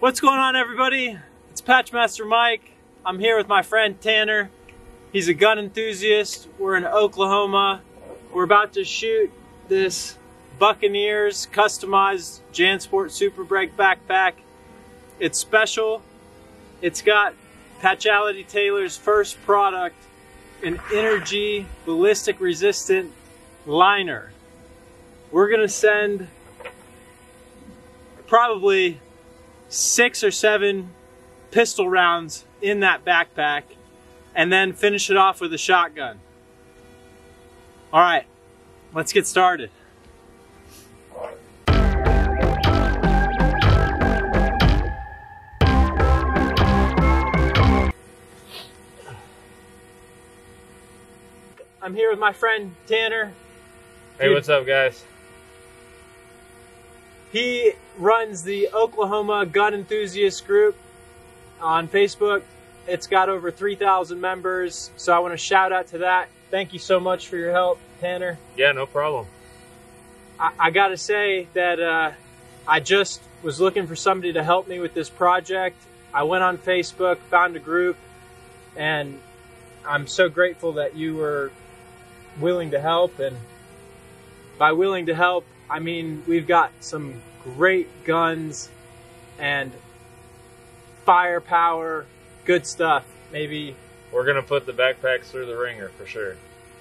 What's going on, everybody? It's Patchmaster Mike. I'm here with my friend Tanner. He's a gun enthusiast. We're in Oklahoma. We're about to shoot this Buccaneers customized JanSport SuperBreak backpack. It's special. It's got Patchality Tailors' first product, an inner G ballistic resistant liner. We're gonna send probably 6 or 7 pistol rounds in that backpack and then finish it off with a shotgun. All right, let's get started. I'm here with my friend Tanner. Hey, what's up, guys? He runs the Oklahoma Gun Enthusiast Group on Facebook. It's got over 3,000 members, so I want to shout out to that. Thank you so much for your help, Tanner. Yeah, no problem. I got to say that I just was looking for somebody to help me with this project. I went on Facebook, found a group, and I'm so grateful that you were willing to help. And by willing to help, I mean, we've got some great guns and firepower, good stuff. Maybe we're gonna put the backpacks through the ringer for sure.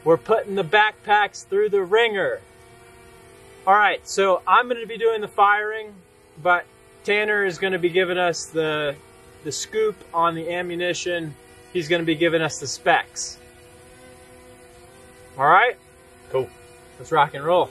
We're putting the backpacks through the ringer. All right, so I'm gonna be doing the firing, but Tanner is gonna be giving us the scoop on the ammunition. He's gonna be giving us the specs. All right? Cool. Let's rock and roll.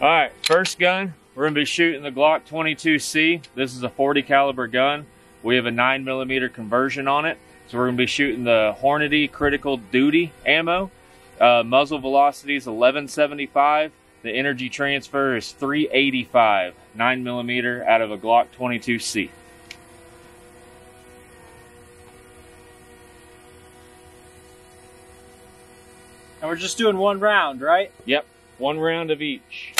All right, first gun, we're gonna be shooting the Glock 22C. This is a 40 caliber gun. We have a 9mm conversion on it. So we're gonna be shooting the Hornady Critical Duty ammo. Muzzle velocity is 1175. The energy transfer is 385, 9mm out of a Glock 22C. And we're just doing one round, right? Yep, one round of each.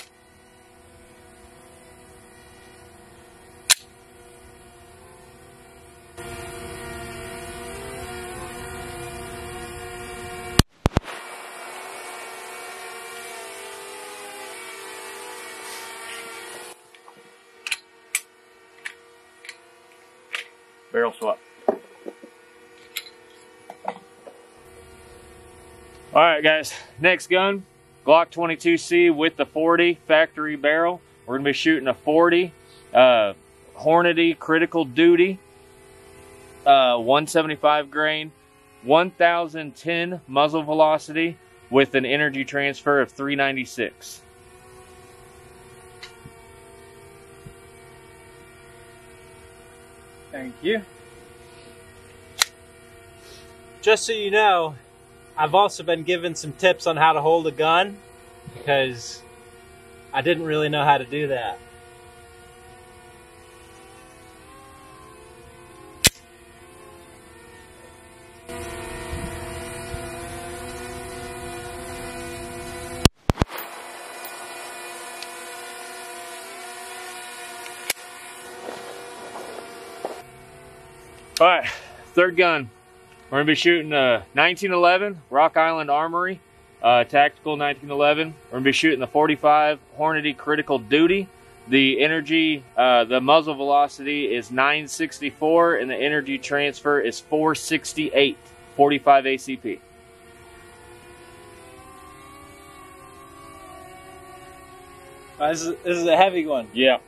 Barrel swap. All right, guys, next gun, Glock 22C with the 40 factory barrel. We're gonna be shooting a 40 Hornady Critical Duty, 175 grain, 1010 muzzle velocity with an energy transfer of 396. Thank you. Just so you know, I've also been given some tips on how to hold a gun because I didn't really know how to do that. All right, third gun. We're gonna be shooting a 1911 Rock Island Armory, tactical 1911. We're gonna be shooting the 45 Hornady Critical Duty. The energy, the muzzle velocity is 964 and the energy transfer is 468, 45 ACP. This is a heavy one. Yeah.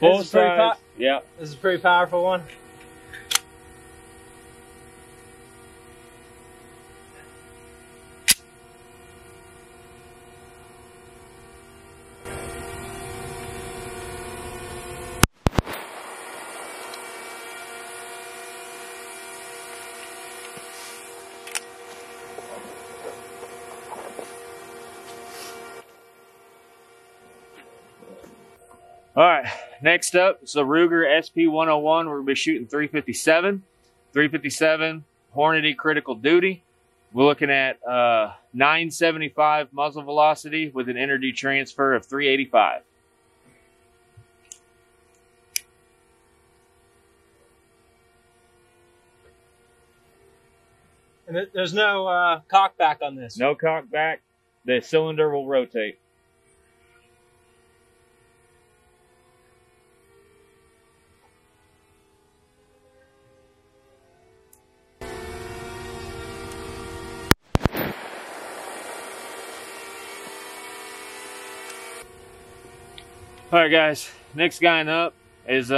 Full size. Yeah. This is a pretty powerful one. All right, next up is the Ruger SP 101. We're gonna be shooting 357, Hornady Critical Duty. We're looking at 975 muzzle velocity with an inner G transfer of 385. And there's no cockback on this. No cockback. The cylinder will rotate. All right, guys, next guy up is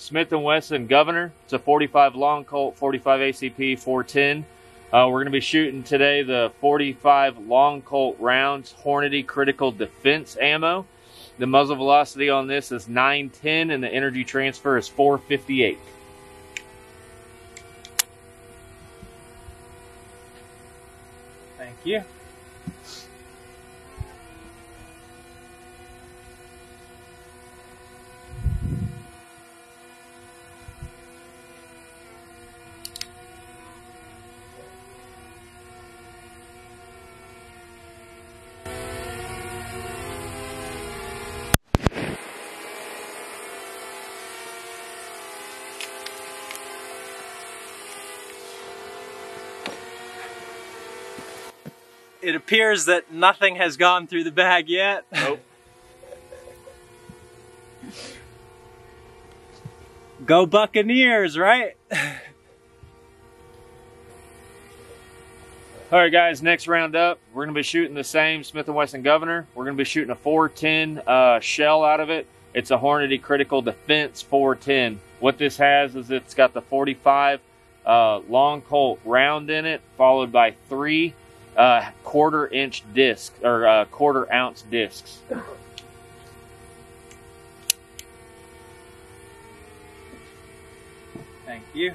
Smith and Wesson Governor. It's a 45 long Colt, 45 ACP, 410. We're going to be shooting today the 45 long Colt rounds Hornady Critical Defense ammo. The muzzle velocity on this is 910 and the energy transfer is 458. Thank you. It appears that nothing has gone through the bag yet. Nope. Go Buccaneers, right? All right, guys, next round up, we're going to be shooting the same Smith & Wesson Governor. We're going to be shooting a 410 shell out of it. It's a Hornady Critical Defense 410. What this has is it's got the 45 long Colt round in it, followed by three quarter inch disc or quarter ounce discs. Thank you.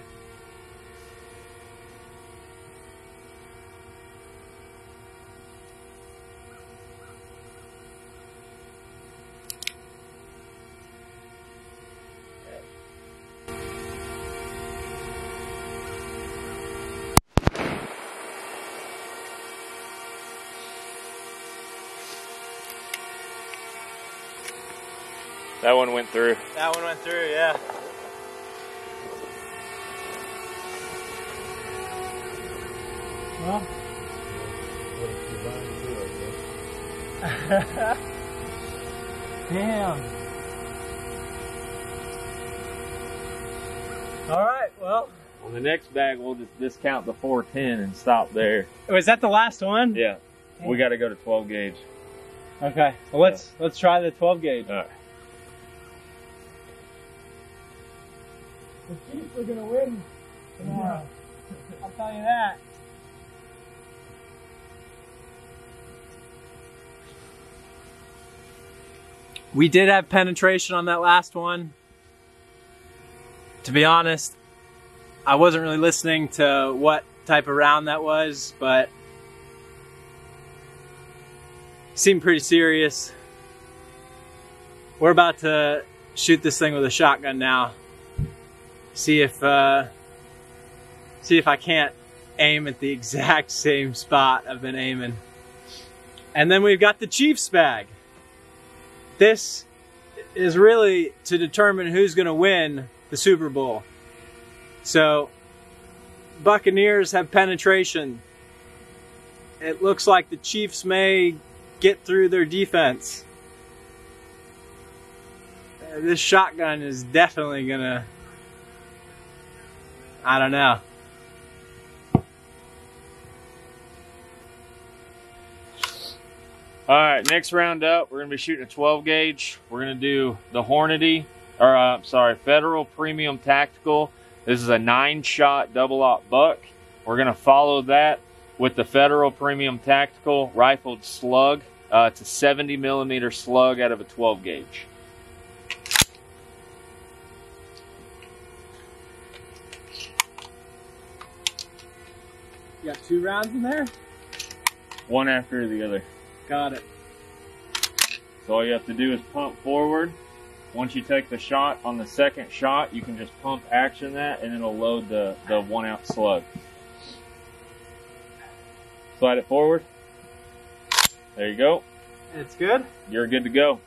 That one went through. That one went through, yeah. Well. Damn. All right, well. On the next bag, we'll just discount the 410 and stop there. Oh, is that the last one? Yeah. Damn. We got to go to 12 gauge. Okay. Well, let's try the 12 gauge. All right. The Chiefs are going to win tomorrow. I'll tell you that. We did have penetration on that last one. To be honest, I wasn't really listening to what type of round that was, but it seemed pretty serious. We're about to shoot this thing with a shotgun now. See if I can't aim at the exact same spot I've been aiming. And then we've got the Chiefs bag. This is really to determine who's going to win the Super Bowl. So Buccaneers have penetration. It looks like the Chiefs may get through their defense. This shotgun is definitely going to, I don't know. All right, next round up, we're gonna be shooting a 12 gauge. We're gonna do the Hornady, or sorry, Federal Premium Tactical. This is a 9-shot double-op buck. We're gonna follow that with the Federal Premium Tactical rifled slug. It's a 70 millimeter slug out of a 12 gauge. You got two rounds in there? One after the other. Got it. So all you have to do is pump forward. Once you take the shot on the second shot, you can just pump action that and it'll load the 1-ounce slug. Slide it forward. There you go. It's good? You're good to go.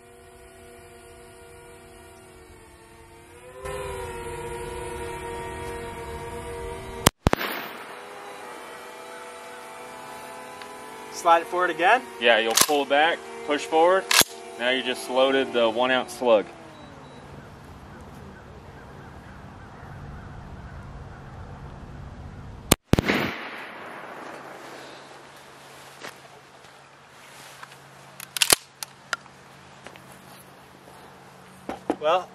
Slide it forward again? Yeah, you'll pull back, push forward. Now you just loaded the 1 ounce slug. Well,